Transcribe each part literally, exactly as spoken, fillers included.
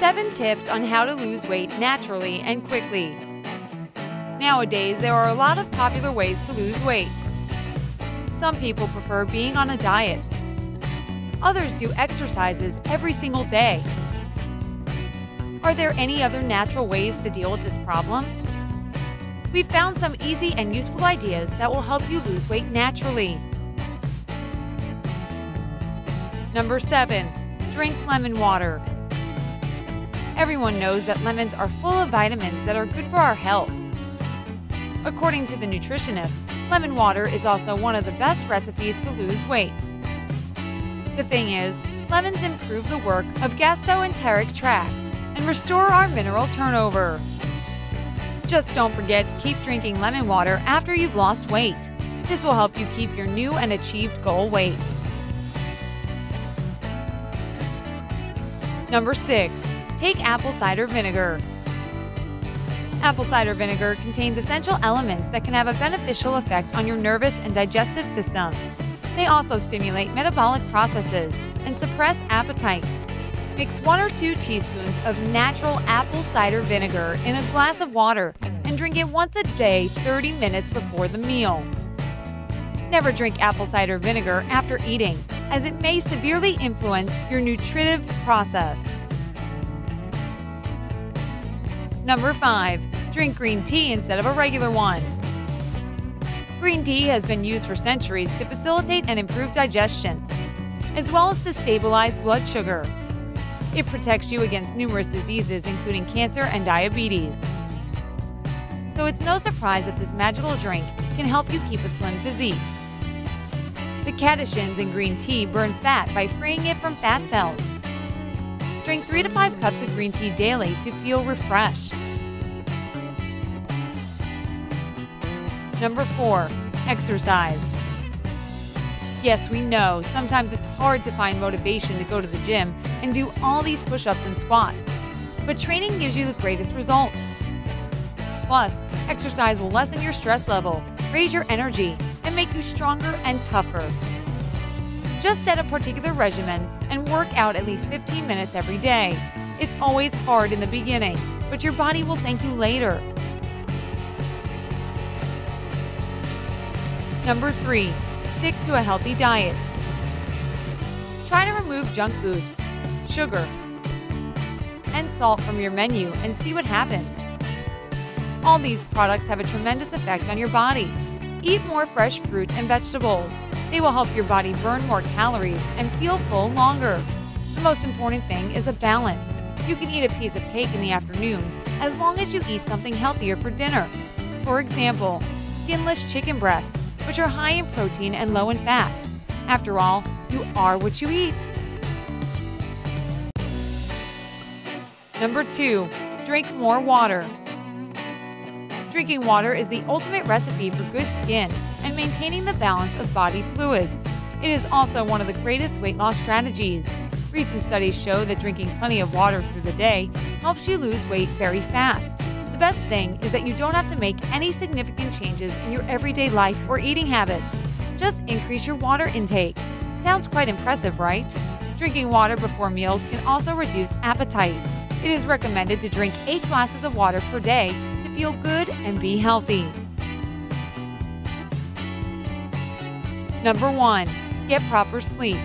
Seven tips on how to lose weight naturally and quickly. Nowadays, there are a lot of popular ways to lose weight. Some people prefer being on a diet. Others do exercises every single day. Are there any other natural ways to deal with this problem? We've found some easy and useful ideas that will help you lose weight naturally. Number seven, drink lemon water. Everyone knows that lemons are full of vitamins that are good for our health. According to the nutritionist, lemon water is also one of the best recipes to lose weight. The thing is, lemons improve the work of gastroenteric tract and restore our mineral turnover. Just don't forget to keep drinking lemon water after you've lost weight. This will help you keep your new and achieved goal weight. Number six. Take apple cider vinegar. Apple cider vinegar contains essential elements that can have a beneficial effect on your nervous and digestive systems. They also stimulate metabolic processes and suppress appetite. Mix one or two teaspoons of natural apple cider vinegar in a glass of water and drink it once a day thirty minutes before the meal. Never drink apple cider vinegar after eating, as it may severely influence your nutritive process. Number five. Drink green tea instead of a regular one. Green tea has been used for centuries to facilitate and improve digestion, as well as to stabilize blood sugar. It protects you against numerous diseases, including cancer and diabetes. So it's no surprise that this magical drink can help you keep a slim physique. The catechins in green tea burn fat by freeing it from fat cells. Drink three to five cups of green tea daily to feel refreshed. Number four, exercise. Yes, we know, sometimes it's hard to find motivation to go to the gym and do all these push-ups and squats, but training gives you the greatest results. Plus, exercise will lessen your stress level, raise your energy, and make you stronger and tougher. Just set a particular regimen and work out at least fifteen minutes every day. It's always hard in the beginning, but your body will thank you later. Number three, stick to a healthy diet. Try to remove junk food, sugar, and salt from your menu and see what happens. All these products have a tremendous effect on your body. Eat more fresh fruit and vegetables. They will help your body burn more calories and feel full longer. The most important thing is a balance. You can eat a piece of cake in the afternoon as long as you eat something healthier for dinner. For example, skinless chicken breasts, which are high in protein and low in fat. After all, you are what you eat. Number two, drink more water. Drinking water is the ultimate recipe for good skin and maintaining the balance of body fluids. It is also one of the greatest weight loss strategies. Recent studies show that drinking plenty of water through the day helps you lose weight very fast. The best thing is that you don't have to make any significant changes in your everyday life or eating habits. Just increase your water intake. Sounds quite impressive, right? Drinking water before meals can also reduce appetite. It is recommended to drink eight glasses of water per day to feel good and be healthy. Number one, get proper sleep.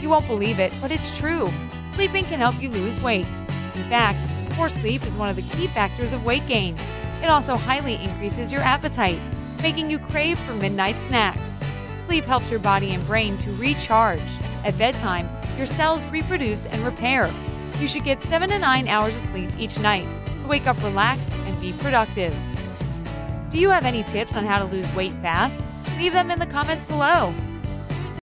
You won't believe it, but it's true. Sleeping can help you lose weight. In fact, poor sleep is one of the key factors of weight gain. It also highly increases your appetite, making you crave for midnight snacks. Sleep helps your body and brain to recharge. At bedtime, your cells reproduce and repair. You should get seven to nine hours of sleep each night to wake up relaxed and be productive. Do you have any tips on how to lose weight fast? Leave them in the comments below.